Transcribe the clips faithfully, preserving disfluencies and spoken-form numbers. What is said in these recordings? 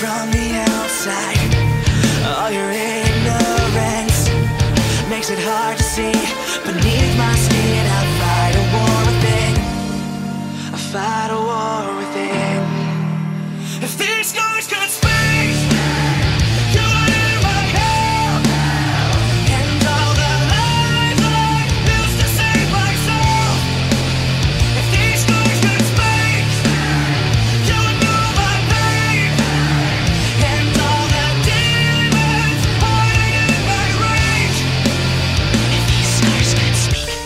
from the outside. All your ignorance makes it hard to see. Beneath my skin I fight a war within. I fight a war within. If these scars could speak, you would hear my help. And all the lies I used to save myself. If these scars could speak, you would know my pain. And all the demons hiding in my rage. If these scars could speak.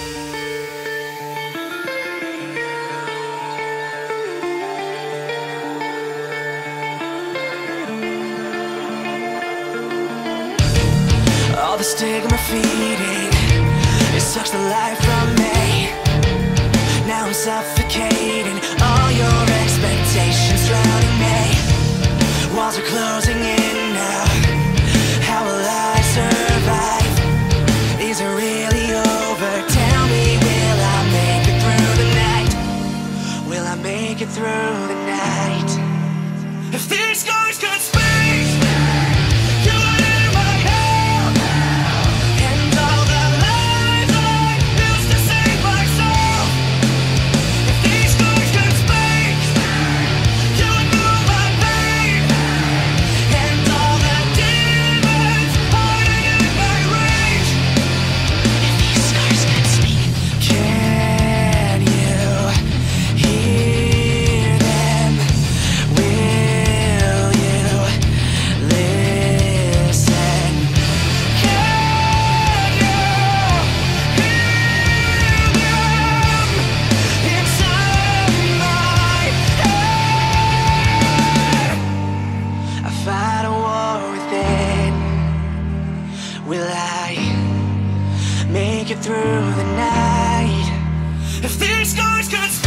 All the stigma feeding, it sucks the life from me. Now I'm suffocating, all your expectations drowning me. Walls are closing in now, how will I survive? These are really over, tell me, will I make it through the night? Will I make it through the night? If these scars could speak, you would hear my help. And all the lies I used to save myself. If these scars could speak, you would know my pain. And all the demons hiding in my rage. If these scars could speak, can you hear them? Will you listen? Can you hear them inside my head? I fight a war within. Will I make it through the night? If these scars could speak.